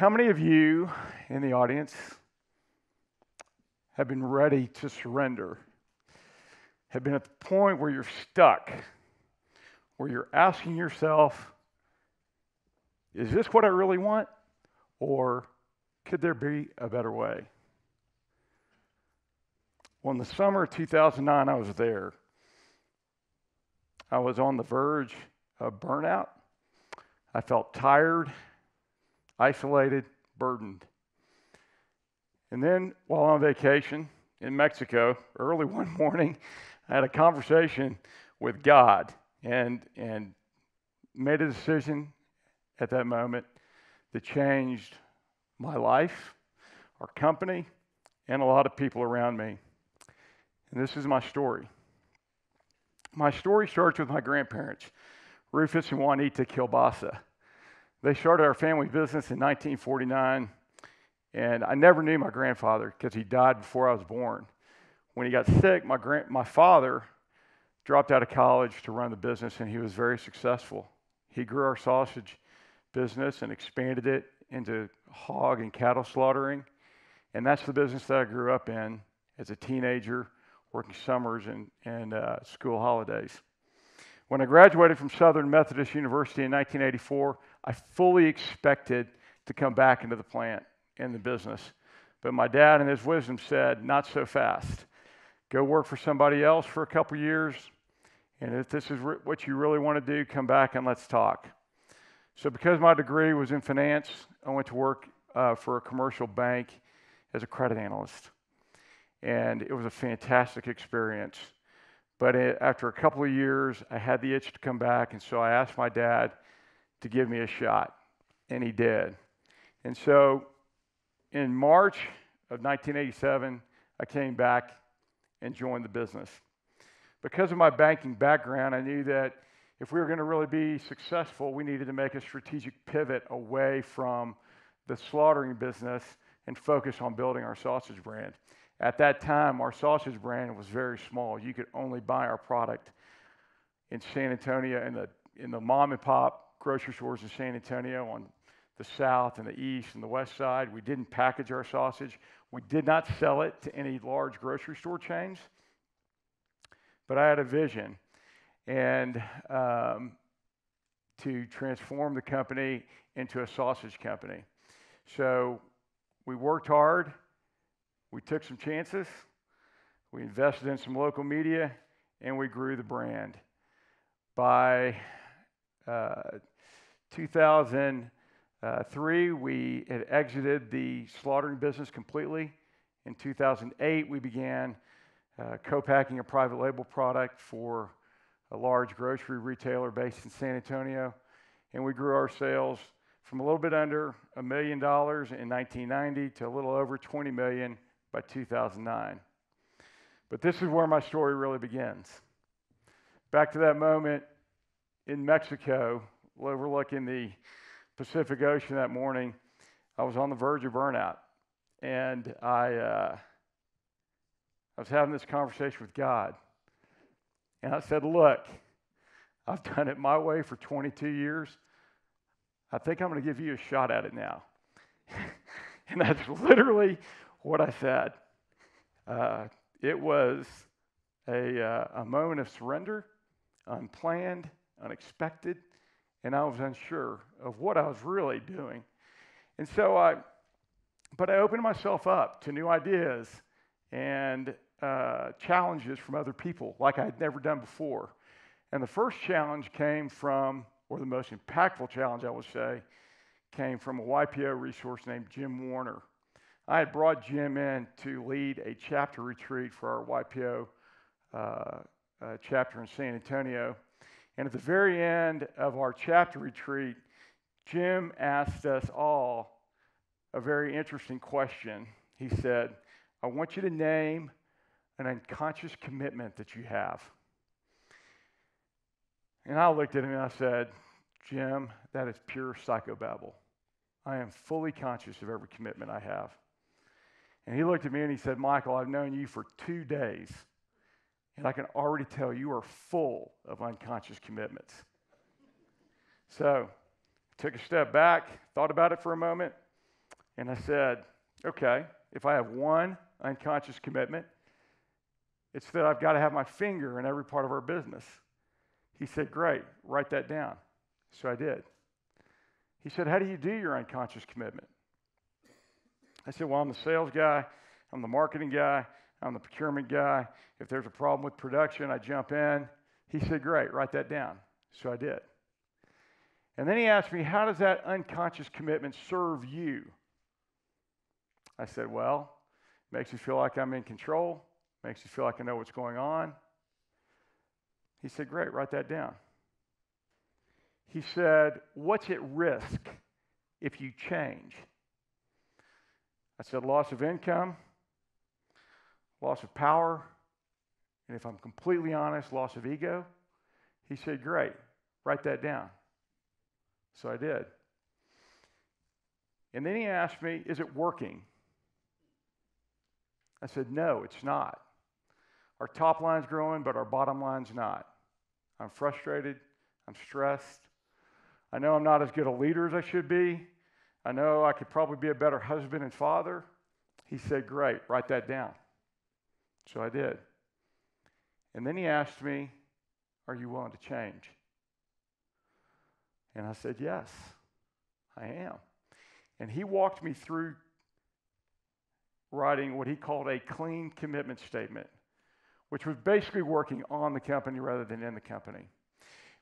How many of you in the audience have been ready to surrender? Have been at the point where you're stuck, where you're asking yourself, is this what I really want? Or could there be a better way? Well, in the summer of 2009, I was there. I was on the verge of burnout. I felt tired, isolated, burdened. And then while on vacation in Mexico, early one morning, I had a conversation with God and made a decision at that moment that changed my life, our company, and a lot of people around me. And this is my story. My story starts with my grandparents, Rufus and Juanita Kiolbassa. They started our family business in 1949, and I never knew my grandfather because he died before I was born. When he got sick, my father dropped out of college to run the business, and he was very successful. He grew our sausage business and expanded it into hog and cattle slaughtering, and that's the business that I grew up in as a teenager, working summers and school holidays. When I graduated from Southern Methodist University in 1984, I fully expected to come back into the plant and the business. But my dad, in his wisdom, said, not so fast. Go work for somebody else for a couple years, and if this is what you really want to do, come back and let's talk. So because my degree was in finance, I went to work for a commercial bank as a credit analyst. And it was a fantastic experience. But after a couple of years, I had the itch to come back, and so I asked my dad to give me a shot, and he did. And so in March of 1987, I came back and joined the business. Because of my banking background, I knew that if we were going to really be successful, we needed to make a strategic pivot away from the slaughtering business and focus on building our sausage brand. At that time, our sausage brand was very small. You could only buy our product in San Antonio, in the mom and pop grocery stores in San Antonio on the south and the east and the west side. We didn't package our sausage. We did not sell it to any large grocery store chains. But I had a vision and to transform the company into a sausage company. So we worked hard. We took some chances, we invested in some local media, and we grew the brand. By 2003, we had exited the slaughtering business completely. In 2008, we began co-packing a private label product for a large grocery retailer based in San Antonio, and we grew our sales from a little bit under $1 million in 1990 to a little over 20 million by 2009. But this is where my story really begins. Back to that moment in Mexico, overlooking the Pacific Ocean that morning, I was on the verge of burnout. And I was having this conversation with God. And I said, look, I've done it my way for 22 years. I think I'm going to give you a shot at it now. And that's literally what I said. It was a moment of surrender, unplanned, unexpected, and I was unsure of what I was really doing. And so I opened myself up to new ideas and challenges from other people like I had never done before. And the first challenge came from, or the most impactful challenge, I would say, came from a YPO resource named Jim Warner. I had brought Jim in to lead a chapter retreat for our YPO chapter in San Antonio. And at the very end of our chapter retreat, Jim asked us all a very interesting question. He said, I want you to name an unconscious commitment that you have. And I looked at him and I said, Jim, that is pure psychobabble. I am fully conscious of every commitment I have. And he looked at me and he said, Michael, I've known you for 2 days, and I can already tell you are full of unconscious commitments. So I took a step back, thought about it for a moment, And I said, okay, if I have one unconscious commitment, it's that I've got to have my finger in every part of our business. He said, great, write that down. So I did. He said, how do you do your unconscious commitment? I said, well, I'm the sales guy, I'm the marketing guy, I'm the procurement guy. If there's a problem with production, I jump in. He said, great, write that down. So I did. And then he asked me, how does that unconscious commitment serve you? I said, well, it makes me feel like I'm in control, makes me feel like I know what's going on. He said, great, write that down. He said, what's at risk if you change? I said, loss of income, loss of power, and if I'm completely honest, loss of ego. He said, great, write that down. So I did. And then he asked me, is it working? I said, no, it's not. Our top line's growing, but our bottom line's not. I'm frustrated. I'm stressed. I know I'm not as good a leader as I should be. I know I could probably be a better husband and father. He said, great, write that down. So I did. And then he asked me, are you willing to change? And I said, yes, I am. And he walked me through writing what he called a clean commitment statement, which was basically working on the company rather than in the company.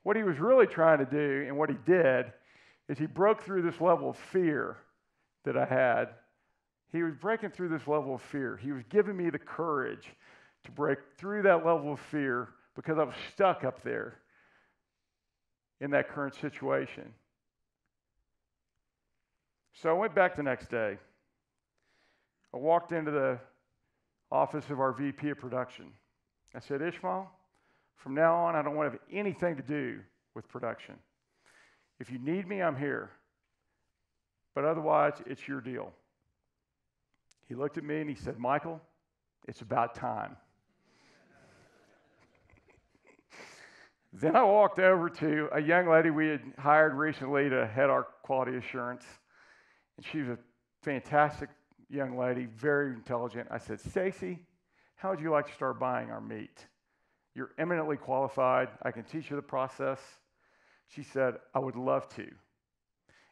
What he was really trying to do, and what he did, is he broke through this level of fear that I had. He was breaking through this level of fear. He was giving me the courage to break through that level of fear because I was stuck up there in that current situation. So I went back the next day. I walked into the office of our VP of production. I said, Ishmael, from now on, I don't want to have anything to do with production. If you need me, I'm here. But otherwise, it's your deal. He looked at me and he said, Michael, it's about time. Then I walked over to a young lady we had hired recently to head our quality assurance. And she was a fantastic young lady, very intelligent. I said, Stacy, how would you like to start buying our meat? You're eminently qualified. I can teach you the process. She said, I would love to.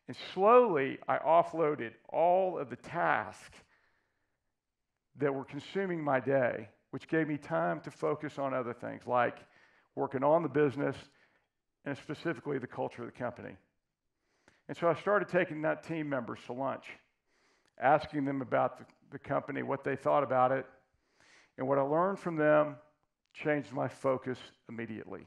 And slowly, I offloaded all of the tasks that were consuming my day, which gave me time to focus on other things, like working on the business and specifically the culture of the company. And so I started taking that team members to lunch, asking them about the company, what they thought about it, and what I learned from them changed my focus immediately.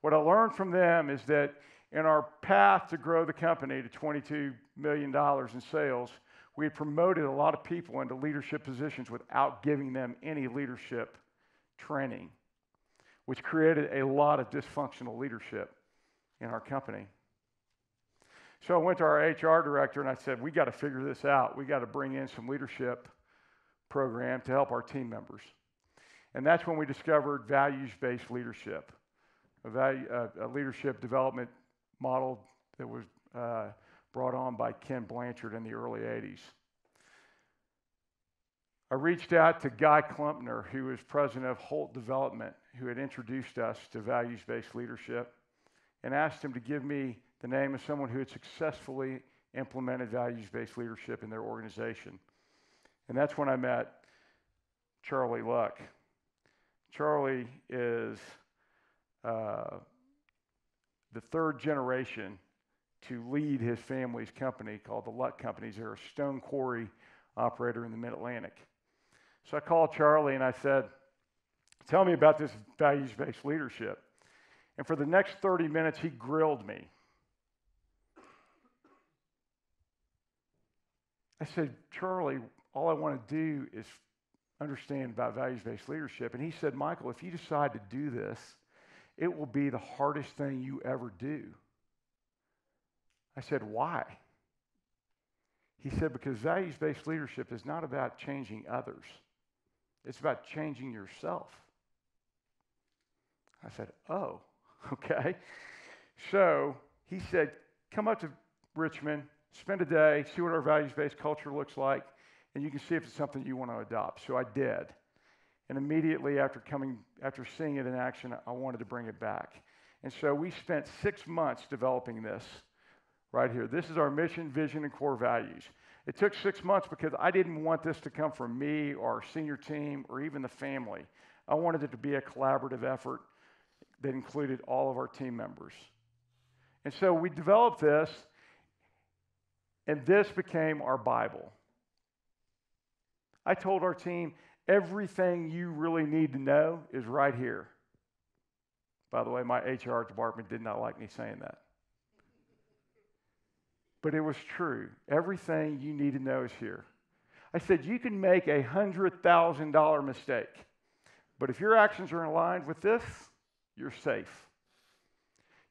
What I learned from them is that in our path to grow the company to $22 million in sales, we had promoted a lot of people into leadership positions without giving them any leadership training, which created a lot of dysfunctional leadership in our company. So I went to our HR director and I said, we got to figure this out. We got to bring in some leadership program to help our team members. And that's when we discovered values-based leadership, a leadership development model that was brought on by Ken Blanchard in the early 80s. I reached out to Guy Klumpner, who was president of Holt Development, who had introduced us to values-based leadership, and asked him to give me the name of someone who had successfully implemented values-based leadership in their organization. And that's when I met Charlie Luck. Charlie is the third generation to lead his family's company called the Luck Companies. They're a stone quarry operator in the Mid-Atlantic. So I called Charlie and I said, tell me about this values-based leadership. And for the next 30 minutes, he grilled me. I said, Charlie, all I want to do is understand about values-based leadership. And he said, Michael, if you decide to do this, it will be the hardest thing you ever do. I said, why? He said, because values-based leadership is not about changing others. It's about changing yourself. I said, oh, okay. So he said, come up to Richmond, Spend a day, see what our values-based culture looks like, and you can see if it's something you want to adopt. So I did. And immediately after seeing it in action, I wanted to bring it back. And so we spent 6 months developing this right here. This is our mission, vision, and core values. It took 6 months because I didn't want this to come from me or our senior team or even the family. I wanted it to be a collaborative effort that included all of our team members. And so we developed this, and this became our Bible. I told our team, everything you really need to know is right here. By the way, my HR department did not like me saying that. But it was true. Everything you need to know is here. I said, you can make a $100,000 mistake, but if your actions are in line with this, you're safe.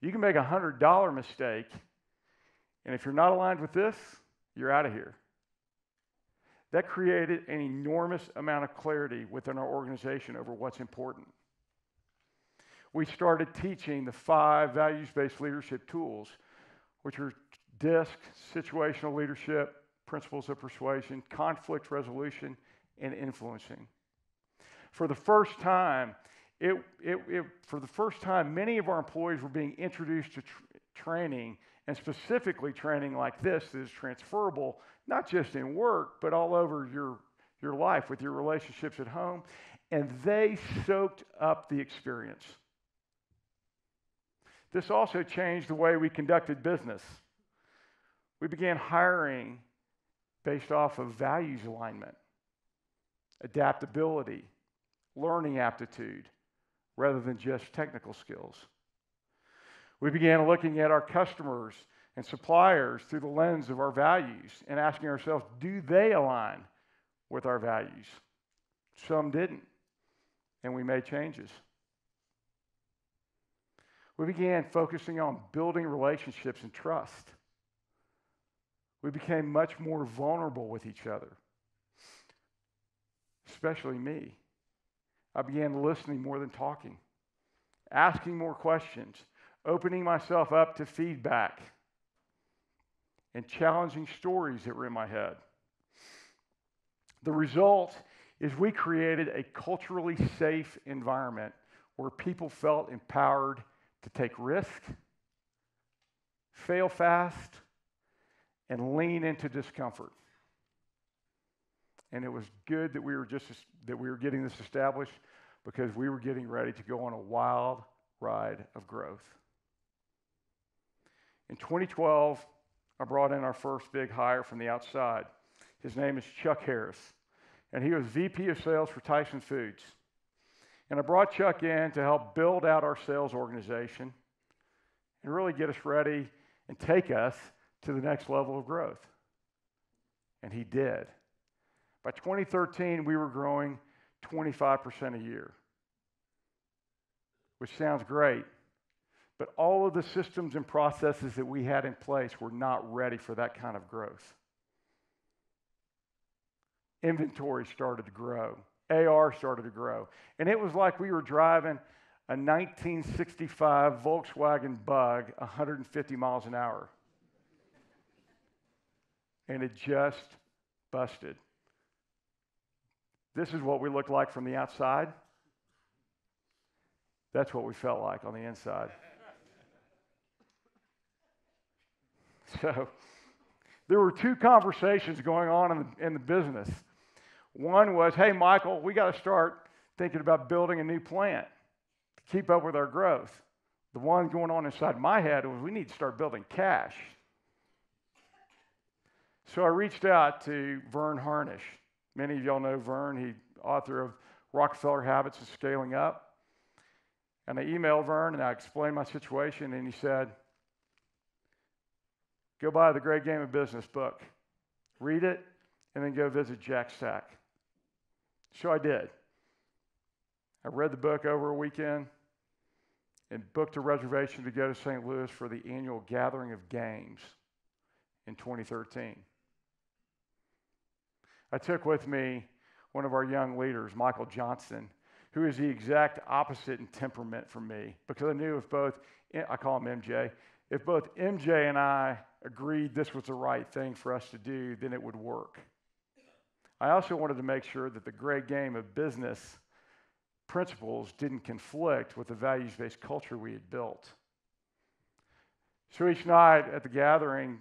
You can make a $100 mistake, and if you're not aligned with this, you're out of here. That created an enormous amount of clarity within our organization over what's important. We started teaching the 5 values-based leadership tools, which are DISC, situational leadership, principles of persuasion, conflict resolution, and influencing. For the first time, many of our employees were being introduced to training, and specifically training like this that is transferable, not just in work, but all over your life with your relationships at home. And they soaked up the experience. This also changed the way we conducted business. We began hiring based off of values alignment, adaptability, learning aptitude, rather than just technical skills. We began looking at our customers and suppliers through the lens of our values and asking ourselves, do they align with our values? Some didn't, and we made changes. We began focusing on building relationships and trust. We became much more vulnerable with each other, especially me. I began listening more than talking, asking more questions, opening myself up to feedback, and challenging stories that were in my head. The result is we created a culturally safe environment where people felt empowered to take risk, fail fast, and lean into discomfort. And it was good that we were getting this established, because we were getting ready to go on a wild ride of growth. In 2012, I brought in our first big hire from the outside. His name is Chuck Harris, and he was VP of Sales for Tyson Foods. And I brought Chuck in to help build out our sales organization and really get us ready and take us to the next level of growth. And he did. By 2013, we were growing 25% a year, which sounds great. But all of the systems and processes that we had in place were not ready for that kind of growth. Inventory started to grow. AR started to grow. And it was like we were driving a 1965 Volkswagen Bug 150 miles an hour. And it just busted. This is what we looked like from the outside. That's what we felt like on the inside. So there were 2 conversations going on in the business. One was, hey, Michael, we got to start thinking about building a new plant to keep up with our growth. The one going on inside my head was, we need to start building cash. So I reached out to Vern Harnish. Many of y'all know Vern. He's author of Rockefeller Habits and Scaling Up. And I emailed Vern, and I explained my situation, and he said, go buy the Great Game of Business book, read it, and then go visit Jack Stack. So I did. I read the book over a weekend and booked a reservation to go to St. Louis for the annual Gathering of Games in 2013. I took with me one of our young leaders, Michael Johnson, who is the exact opposite in temperament from me, because I knew if both, I call him MJ, if both MJ and I agreed this was the right thing for us to do, then it would work. I also wanted to make sure that the great game of business principles didn't conflict with the values-based culture we had built. So each night at the gathering,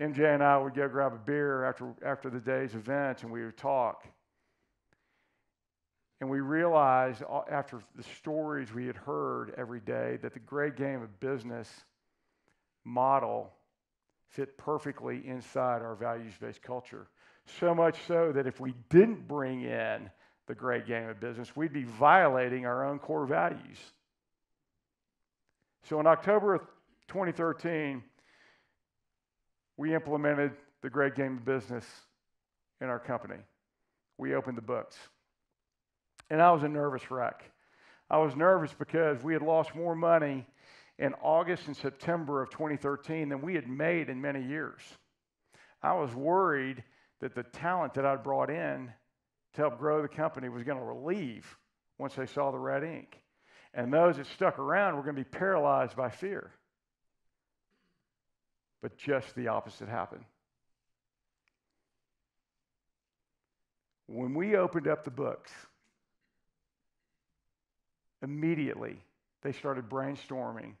MJ and I would go grab a beer after the day's event, and we would talk. And we realized after the stories we had heard every day that the great game of business model fit perfectly inside our values-based culture. So much so that if we didn't bring in the great game of business, we'd be violating our own core values. So in October of 2013, we implemented the great game of business in our company. We opened the books. And I was a nervous wreck. I was nervous because we had lost more money in August and September of 2013 than we had made in many years. I was worried that the talent that I'd brought in to help grow the company was going to leave once they saw the red ink. And those that stuck around were going to be paralyzed by fear. But just the opposite happened. When we opened up the books, immediately they started brainstorming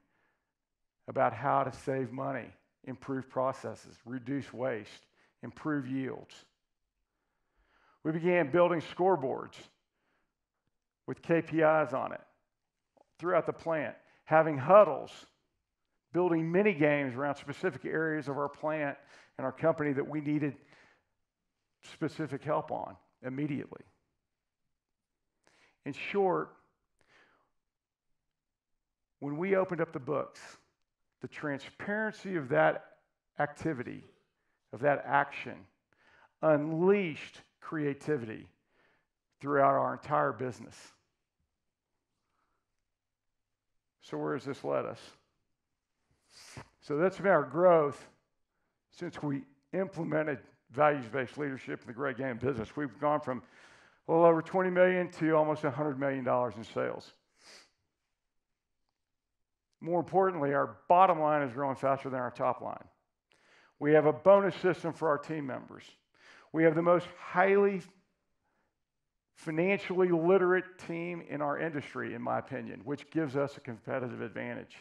about how to save money, improve processes, reduce waste, improve yields. We began building scoreboards with KPIs on it throughout the plant, having huddles, building mini games around specific areas of our plant and our company that we needed specific help on immediately. In short, when we opened up the books, the transparency of that activity, of that action, unleashed creativity throughout our entire business. So where has this led us? So that's been our growth since we implemented values-based leadership in the great game of business. We've gone from a little over $20 million to almost $100 million in sales. More importantly, our bottom line is growing faster than our top line. We have a bonus system for our team members. We have the most highly financially literate team in our industry, in my opinion, which gives us a competitive advantage.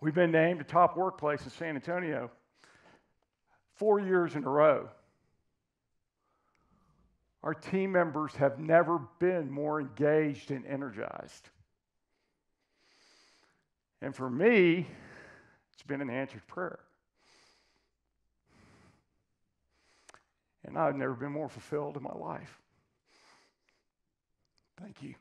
We've been named a top workplace in San Antonio 4 years in a row. Our team members have never been more engaged and energized. And for me, it's been an answered prayer. And I've never been more fulfilled in my life. Thank you.